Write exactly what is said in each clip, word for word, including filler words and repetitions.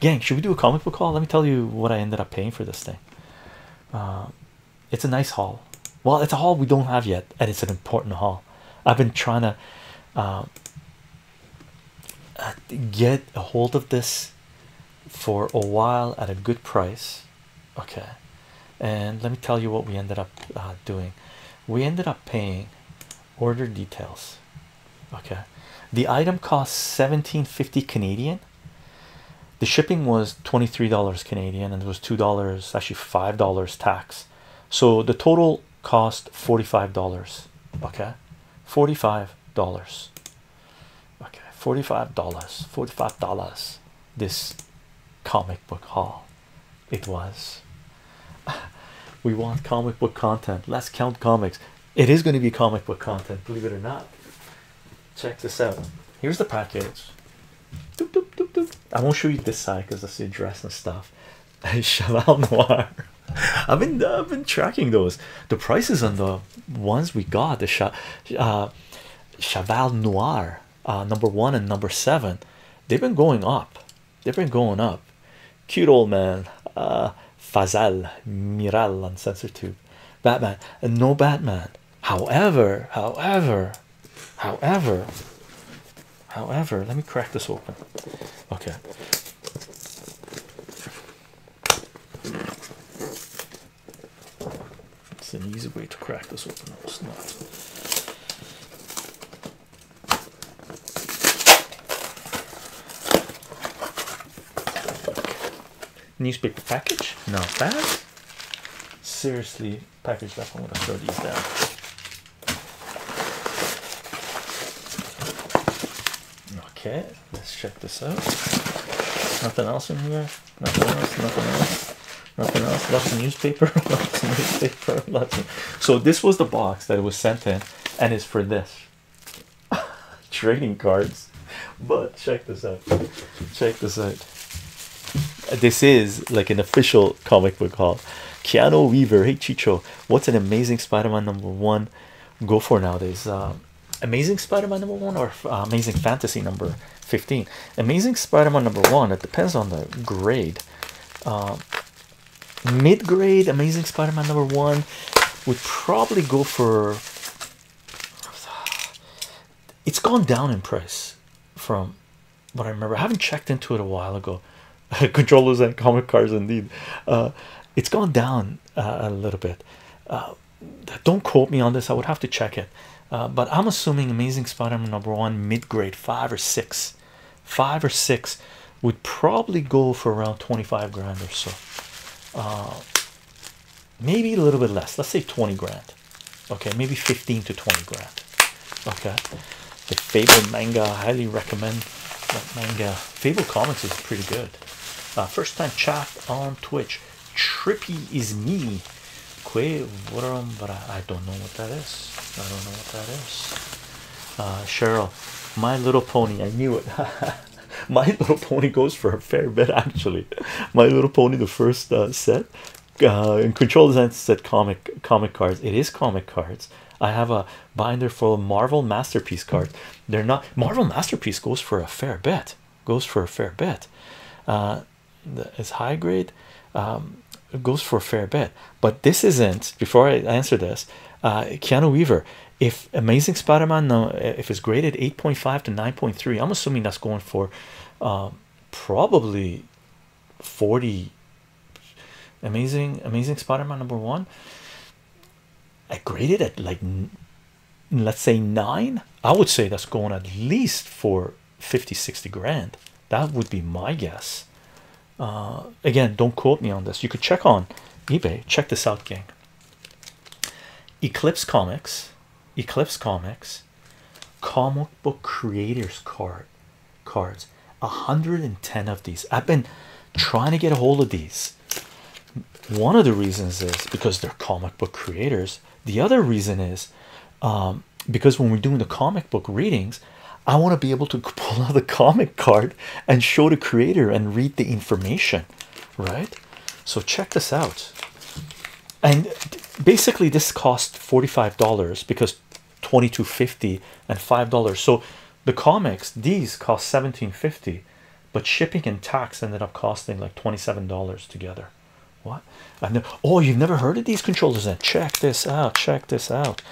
Gang, should we do a comic book haul? Let me tell you what I ended up paying for this thing. Uh, it's a nice haul. Well, it's a haul we don't have yet, and it's an important haul. I've been trying to uh, get a hold of this for a while at a good price. Okay, and let me tell you what we ended up uh, doing. We ended up paying order details. Okay, the item cost seventeen fifty Canadian. The shipping was twenty-three dollars Canadian, and it was two dollars, actually five dollars tax. So the total cost forty-five dollars. Okay, forty-five dollars. Okay, forty-five dollars. forty-five dollars. This comic book haul. It was. We want comic book content. Let's count comics. It is going to be comic book content, believe it or not. Check this out. Here's the package. Doop, doop, doop, doop. I won't show you this side because that's the address and stuff. Cheval Noir. I've been uh, I've been tracking those. The prices on the ones we got, the Ch uh, Cheval Noir, uh, number one and number seven, they've been going up. They've been going up. Cute old man. Uh, Fazal Miral on Censor Tube. Batman. And no Batman. However, however, however, however, let me crack this open. Okay. It's an easy way to crack this open. No, it's not. Newspaper package? Not bad. Seriously, package that one. I'm gonna throw these down. Okay, let's check this out. Nothing else in here. Nothing else. Nothing else. Nothing else. Lots of newspaper. Lots of newspaper. Lots of. So this was the box that it was sent in, and it's for this. Trading cards. But check this out. Check this out. This is like an official comic book haul. Keanu Weaver. Hey Chicho, what's an Amazing Spider-Man number one go for nowadays? Uh, Amazing Spider-Man number one or uh, Amazing Fantasy number fifteen? Amazing Spider-Man number one, it depends on the grade. Uh, mid-grade Amazing Spider-Man number one would probably go for, it's gone down in price from what I remember. I haven't checked into it a while ago. Controllers and comic cards indeed. Uh, it's gone down uh, a little bit. Uh, don't quote me on this, I would have to check it, uh, but I'm assuming Amazing Spider-Man number one mid-grade five or six five or six would probably go for around twenty-five grand or so, uh, maybe a little bit less, let's say twenty grand. Okay, maybe fifteen to twenty grand. Okay, the Fable manga, I highly recommend that manga. Fable Comics is pretty good. Uh, first time chat on Twitch. Trippy is me. Que Vorum, but I don't know what that is. I don't know what that is. Uh, Cheryl, My Little Pony. I knew it. My Little Pony goes for a fair bit, actually. My Little Pony, the first uh, set. Uh, in Control Design said comic comic cards. It is comic cards. I have a binder full of Marvel Masterpiece cards. They're not, Marvel Masterpiece goes for a fair bit. Goes for a fair bit. Uh, it's high grade. Um, it goes for a fair bit. But this isn't. Before I answer this, uh, Keanu Weaver. If Amazing Spider-Man, no, if it's graded eight point five to nine point three, I'm assuming that's going for um, probably forty. Amazing, Amazing Spider-Man number one. I graded at like, let's say nine. I would say that's going at least for fifty, sixty grand. That would be my guess. Uh, again, don't quote me on this. You could check on eBay. Check this out, gang. Eclipse Comics, Eclipse Comics, comic book creators card cards. one hundred ten of these. I've been trying to get a hold of these. One of the reasons is because they're comic book creators. The other reason is um, because when we're doing the comic book readings, I want to be able to pull out the comic card and show the creator and read the information, right? So check this out. And basically this cost forty-five dollars because twenty-two fifty and five dollars. So the comics, these cost seventeen fifty. but shipping and tax ended up costing like twenty-seven dollars together. What? And oh, you've never heard of these controllers? Then check this out, check this out.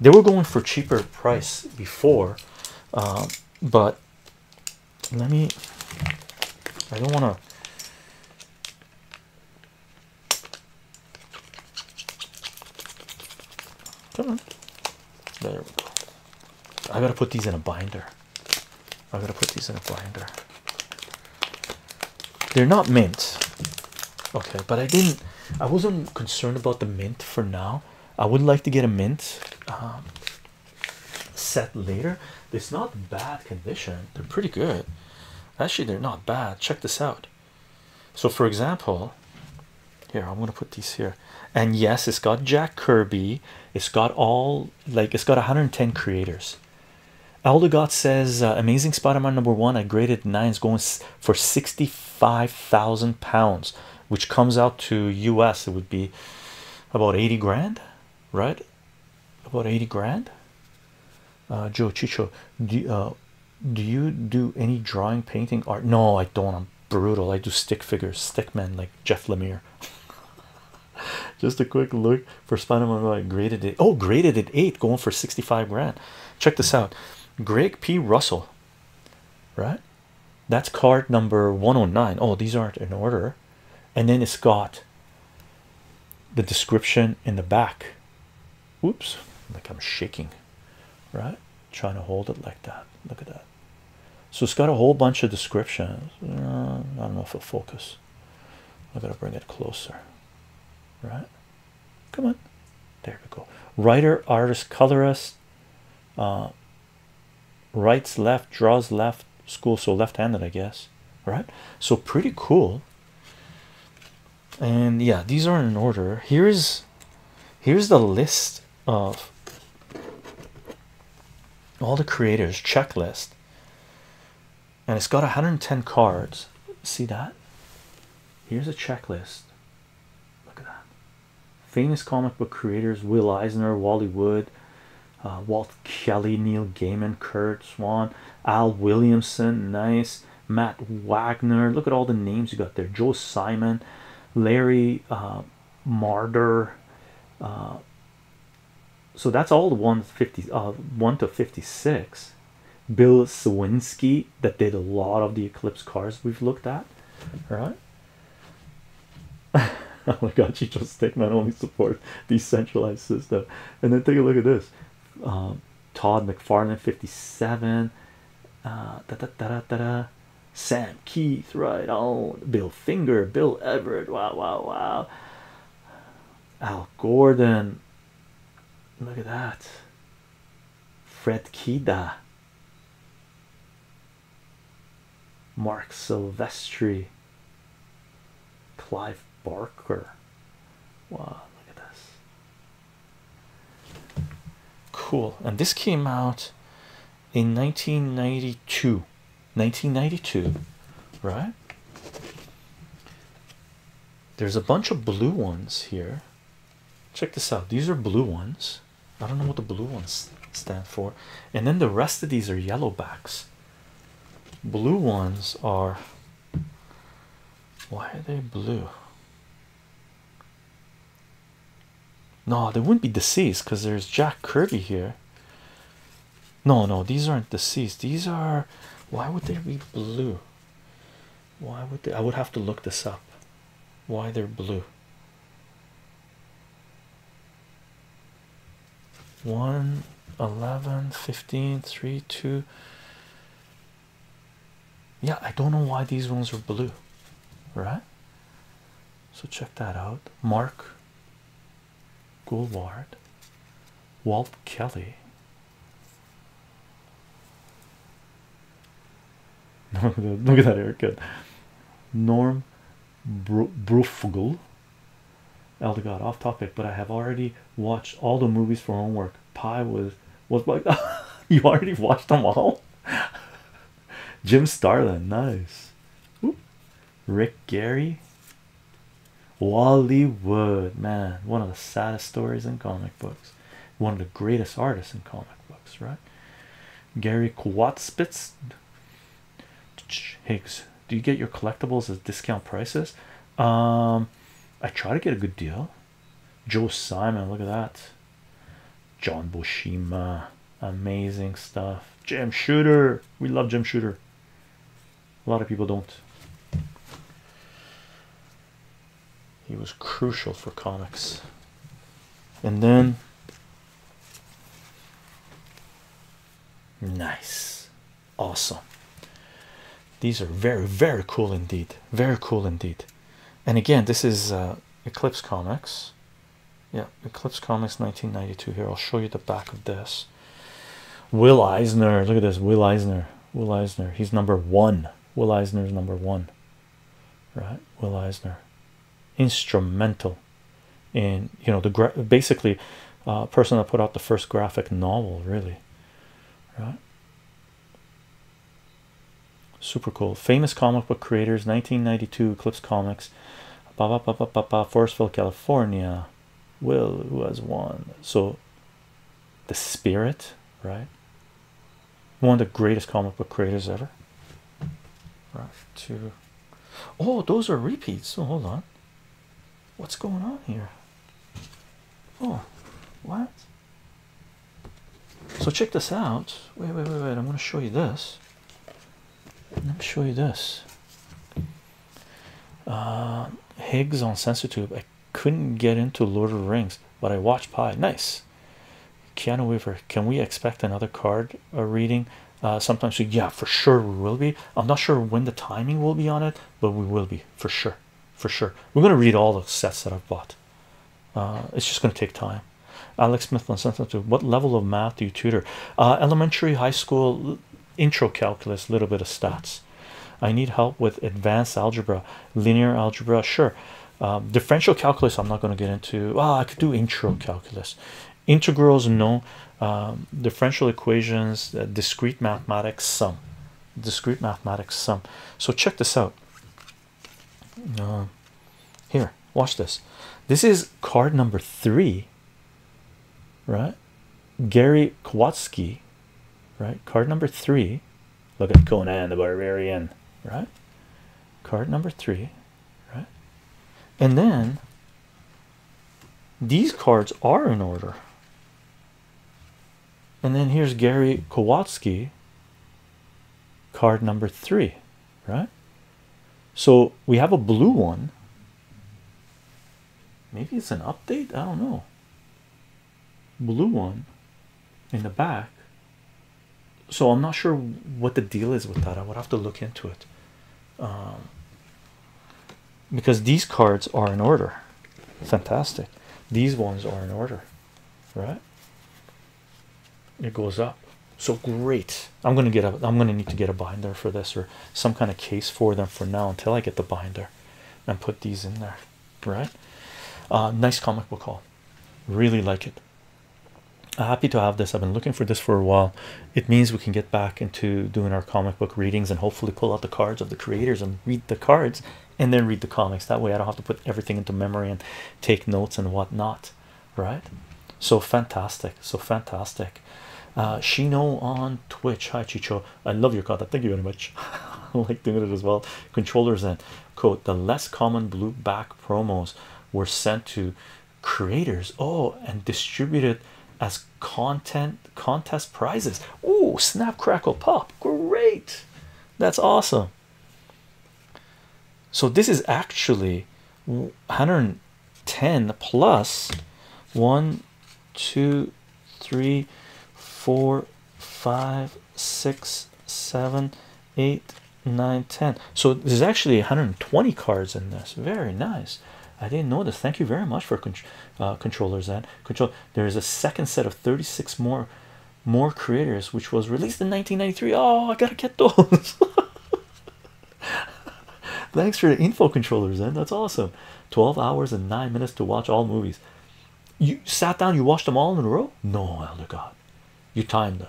They were going for cheaper price before, um, but let me, I don't want to There we go. I gotta put these in a binder. I gotta put these in a binder. They're not mint, okay? But I didn't. I wasn't concerned about the mint for now. I would like to get a mint um, set later. It's not bad condition. They're pretty good. Actually, they're not bad. Check this out. So, for example, here I'm gonna put these here. And yes, it's got Jack Kirby. It's got all, like, it's got one hundred ten creators. Elder God says, uh, Amazing Spider-Man number one, I graded nine, is going for sixty-five thousand pounds, which comes out to U S, it would be about eighty grand, right? About eighty grand. Uh, Joe Chicho, do, uh, do you do any drawing, painting, art? No, I don't. I'm brutal. I do stick figures, stick men like Jeff Lemire. Just a quick look for Spider-Man. I graded it. Oh, graded at eight, going for sixty-five grand. Check this out. Greg P. Russell, right? That's card number one oh nine. Oh, these aren't in order. And then it's got the description in the back. Oops, like I'm shaking, right? Trying to hold it like that. Look at that. So it's got a whole bunch of descriptions. Uh, I don't know if it'll focus. I gotta bring it closer. Right, come on, there we go. Writer, artist, colorist, uh, writes left, draws left, school, so left-handed, I guess. Right, so pretty cool. And yeah, these are in order. Here's here's the list of all the creators checklist, and it's got one hundred ten cards. See that? Here's a checklist. Famous comic book creators: Will Eisner, Wally Wood, uh, Walt Kelly, Neil Gaiman, Kurt Swan, Al Williamson, nice, Matt Wagner. Look at all the names you got there. Joe Simon, Larry uh, Marder. Uh, so that's all the one fifty, uh, one to fifty-six. Bill Swinsky, that did a lot of the Eclipse cards we've looked at. All right. Oh my god, Chicho Stickman only support decentralized system. And then take a look at this. Um, Todd McFarlane, fifty-seven. Uh, da, da, da, da, da, da. Sam Keith, right on. Bill Finger, Bill Everett, wow, wow, wow. Al Gordon, look at that. Fred Kida. Mark Silvestri. Clive Barker. Wow, look at this. Cool. And this came out in nineteen ninety-two. nineteen ninety-two, right? There's a bunch of blue ones here. Check this out. These are blue ones. I don't know what the blue ones stand for. And then the rest of these are yellow backs. Blue ones are... Why are they blue? No, they wouldn't be deceased because there's Jack Kirby here. No, no, these aren't deceased. These are, why would they be blue? Why would they? I would have to look this up. Why they're blue. one, eleven, fifteen, three, two. Yeah, I don't know why these ones are blue, right? So check that out. Mark Goulard, Walt Kelly. Look at that haircut. Norm Breyfogle. Elder God, off topic, but I have already watched all the movies for homework. Pi was was like you already watched them all. Jim Starlin, nice. Ooh. Rick Geary. Wally Wood, man, one of the saddest stories in comic books, one of the greatest artists in comic books, right? Gary Kwapisz, Higgs, do you get your collectibles at discount prices? Um, I try to get a good deal. Joe Simon, look at that. John Buscema, amazing stuff. Jim Shooter, we love Jim Shooter. A lot of people don't. He was crucial for comics. And then, nice, awesome. These are very, very cool indeed. Very cool indeed. And again, this is uh, Eclipse Comics. Yeah, Eclipse Comics nineteen ninety-two here. I'll show you the back of this. Will Eisner. Look at this. Will Eisner. Will Eisner. He's number one. Will Eisner's number one. Right? Will Eisner. Instrumental in, you know, the gra basically uh, person that put out the first graphic novel, really. Right? Super cool. Famous comic book creators, nineteen ninety-two, Eclipse Comics. Ba ba ba ba ba, Forestville, California. Will, who has won? So, The Spirit, right? One of the greatest comic book creators ever. Right, two. Oh, those are repeats. Oh, hold on. What's going on here? Oh, what? So check this out. Wait, wait, wait, wait. I'm going to show you this. Let me show you this. Uh, Higgs on Sensitube. I couldn't get into Lord of the Rings, but I watched Pi. Nice. Keanu Weaver, can we expect another card uh, reading uh, sometimes? We, yeah, for sure we will be. I'm not sure when the timing will be on it, but we will be for sure. For sure. We're going to read all the sets that I've bought. Uh, it's just going to take time. Alex Smith on Sensitube. What level of math do you tutor? Uh, elementary, high school, intro calculus, little bit of stats. I need help with advanced algebra, linear algebra, sure. Um, differential calculus I'm not going to get into. Well, I could do intro calculus, integrals, no. Um, differential equations, uh, discrete mathematics, sum, discrete mathematics, sum. So check this out. Uh, here, watch this. This is card number three, right? Gary Kowalski, right? Card number three. Look at Conan the Barbarian, right? Card number three. And then these cards are in order. And then here's Gary Kowalski, card number three, right? So we have a blue one. Maybe it's an update, I don't know. Blue one in the back. So I'm not sure what the deal is with that. I would have to look into it. Um, because these cards are in order. Fantastic. These ones are in order, right? It goes up. So great. I'm gonna get a I'm gonna need to get a binder for this, or some kind of case for them for now until I get the binder and put these in there, right? Uh, nice comic book haul. Really like it. Happy to have this. I've been looking for this for a while. It means we can get back into doing our comic book readings and hopefully pull out the cards of the creators and read the cards and then read the comics. That way I don't have to put everything into memory and take notes and whatnot, right? So fantastic, so fantastic. Uh, Shino on Twitch, hi Chicho, I love your content, thank you very much. I like doing it as well. Controllers and quote, the less common blue back promos were sent to creators, oh, and distributed as content contest prizes. Oh, snap, crackle, pop, great, that's awesome. So this is actually one hundred ten plus one two three four five six seven eight nine ten, so there's actually one hundred twenty cards in this. Very nice, I didn't know this. Thank you very much for con uh, controllers and control. There is a second set of thirty-six more more creators, which was released in nineteen ninety-three. Oh, I gotta get those. Thanks for the info, controllers, and that's awesome. twelve hours and nine minutes to watch all movies. You sat down, you watched them all in a row? No, elder god, you timed them.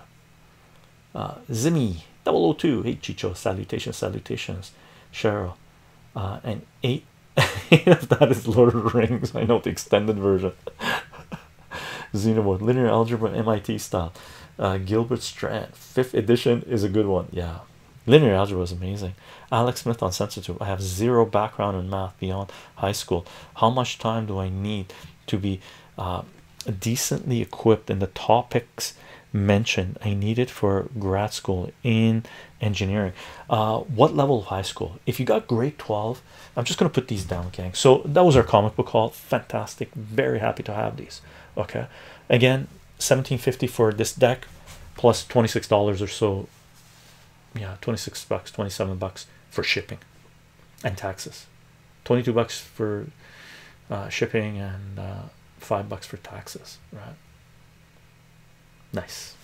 Uh, Zimmy double oh two, hey Chicho, salutations, salutations, Cheryl, uh, and eight. If that is Lord of the Rings, I know the extended version. Xenoboard, linear algebra, M I T style. Uh, Gilbert Strang, fifth edition is a good one. Yeah, Linear algebra was amazing. Alex Smith on censorship. I have zero background in math beyond high school. How much time do I need to be uh, decently equipped in the topics mentioned I needed for grad school in engineering? Uh, what level of high school? If you got grade twelve, I'm just going to put these down, gang. So that was our comic book haul. Fantastic. Very happy to have these. Okay. Again, seventeen fifty for this deck, plus twenty-six dollars or so. Yeah, twenty-six bucks, twenty-seven bucks for shipping and taxes, twenty-two bucks for uh, shipping, and uh, five bucks for taxes, right? Nice.